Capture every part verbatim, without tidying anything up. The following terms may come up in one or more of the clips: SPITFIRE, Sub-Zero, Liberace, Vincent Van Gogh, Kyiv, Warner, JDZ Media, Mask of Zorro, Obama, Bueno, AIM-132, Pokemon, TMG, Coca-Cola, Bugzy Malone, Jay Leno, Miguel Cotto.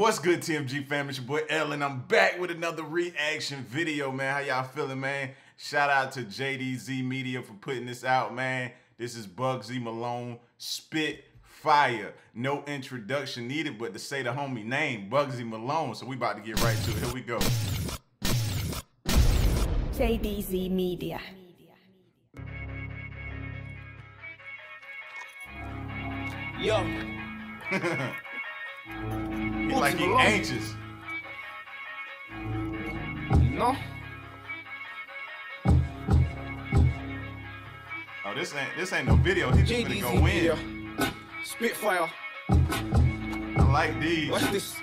What's good, T M G fam? It's your boy L, and I'm back with another reaction video, man. How y'all feeling, man? Shout out to J D Z Media for putting this out, man. This is Bugzy Malone, Spit Fire. No introduction needed but to say the homie name, Bugzy Malone. So we about to get right to it. Here we go. J D Z Media. Yo. He like he anxious. No. Oh, this ain't this ain't no video. He just gonna go in. Spitfire. I like these. Watch this.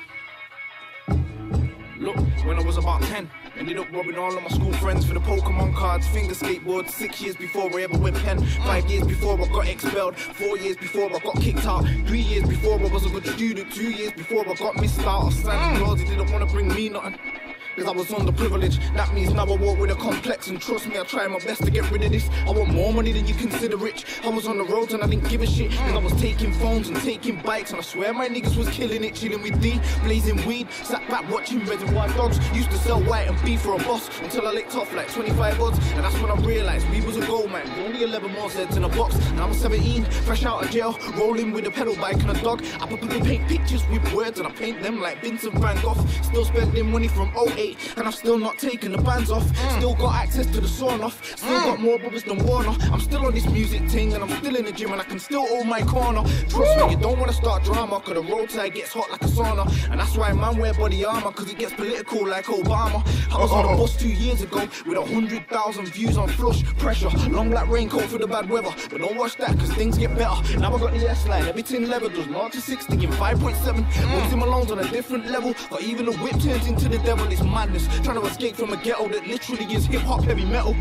Look, when I was about ten, ended up robbing all of my school friends for the Pokemon cards, finger skateboards, six years before I ever went pen, five years before I got expelled, four years before I got kicked out, three years before I was a good student, two years before I got missed out of Santa Claus. He didn't want to bring me nothing, because I was underprivileged. That means now I walk with a complex, and trust me, I try my best to get rid of this. I want more money than you consider rich. I was on the roads and I didn't give a shit, because I was taking phones and taking bikes, and I swear my niggas was killing it, chilling with D, blazing weed, sat back watching Reservoir Dogs. Used to sell white and beef for a boss, until I licked off like twenty-five odds, and that's when I realised we was a gold man. Only eleven more heads in a box, and I'm seventeen, fresh out of jail, rolling with a pedal bike and a dog. I probably paint pictures with words, and I paint them like Vincent Van Gogh. Still spending money from oh eight, and I've still not taken the bands off. Mm. Still got access to the sawn off. Still mm. got more brothers than Warner. I'm still on this music thing, and I'm still in the gym, and I can still hold my corner. Trust Ooh. me, you don't want to start drama, because the roadside gets hot like a sauna. And that's why man wear body armor, because it gets political like Obama. I was oh. on a bus two years ago with a hundred thousand views on Flush Pressure. Long black raincoat for the bad weather, but don't watch that, because things get better. Now I got the S line, everything level does not to sixty in five point seven. Bugzy Malone's on a different level, or even the whip turns into the devil. It's madness, trying to escape from a ghetto that literally is hip-hop heavy metal.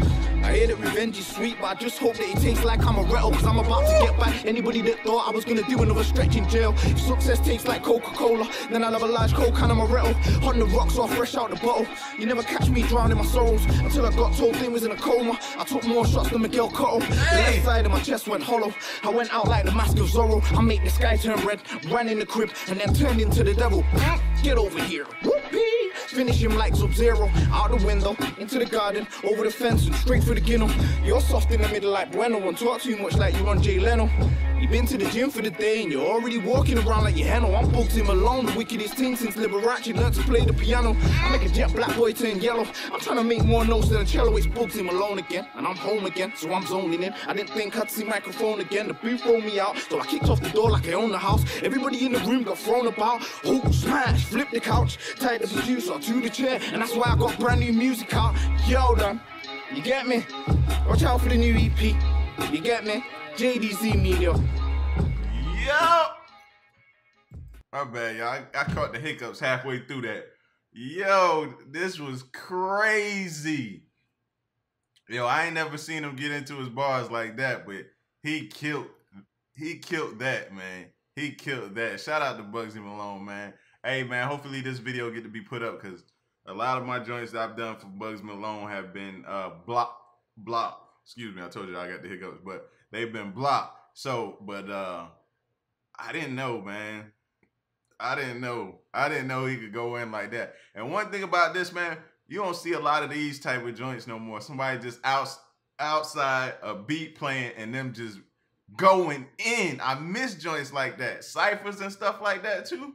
I hear that revenge is sweet, but I just hope that it tastes like I'm a rettle, because I'm about to get back anybody that thought I was going to do another stretch in jail. If success tastes like Coca-Cola, then I'll have a large Coke and I'm a rettle, on the rocks or fresh out the bottle. You never catch me drowning my sorrows, until I got told they was in a coma. I took more shots than Miguel Cotto. Hey. The left side of my chest went hollow, I went out like the Mask of Zorro. I made the sky turn red, ran in the crib, and then turned into the devil. Get over here. Finish him like Sub-Zero, out the window, into the garden, over the fence and straight for the ginnel. You're soft in the middle like Bueno and talk too much like you're on Jay Leno. You've been to the gym for the day and you're already walking around like your henno. I'm Bugzy Malone, the wickedest thing since Liberace learned to play the piano. I make a jet black boy turn yellow, I'm trying to make more notes than a cello. It's Bugzy Malone again, and I'm home again, so I'm zoning in. I didn't think I'd see microphone again, the booth rolled me out, so I kicked off the door like I own the house. Everybody in the room got thrown about, hook, smash, flip the couch, tied the producer to the chair, and that's why I got brand new music out. Yo, done, you get me? Watch out for the new E P, you get me? J D Z Media. Yo! My bad, y'all. I, I caught the hiccups halfway through that. Yo, this was crazy. Yo, I ain't never seen him get into his bars like that, but he killed, he killed that, man. He killed that. Shout out to Bugzy Malone, man. Hey, man, hopefully this video get to be put up, because a lot of my joints that I've done for Bugzy Malone have been uh, block, block. Excuse me, I told you I got the hiccups, but they've been blocked. So, but uh, I didn't know, man. I didn't know. I didn't know he could go in like that. And one thing about this, man, you don't see a lot of these type of joints no more. Somebody just out, outside a beat playing and them just going in. I miss joints like that. Cyphers and stuff like that too.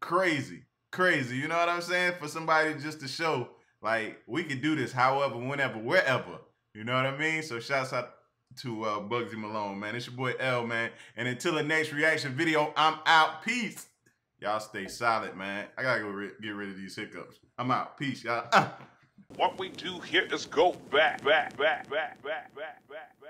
Crazy. Crazy. You know what I'm saying? For somebody just to show, like, we could do this however, whenever, wherever. You know what I mean? So shouts out to uh, Bugzy Malone, man. It's your boy L, man. And until the next reaction video, I'm out. Peace. Y'all stay solid, man. I gotta go ri get rid of these hiccups. I'm out. Peace, y'all. Uh. What we do here is go back, back, back, back, back, back, back, back.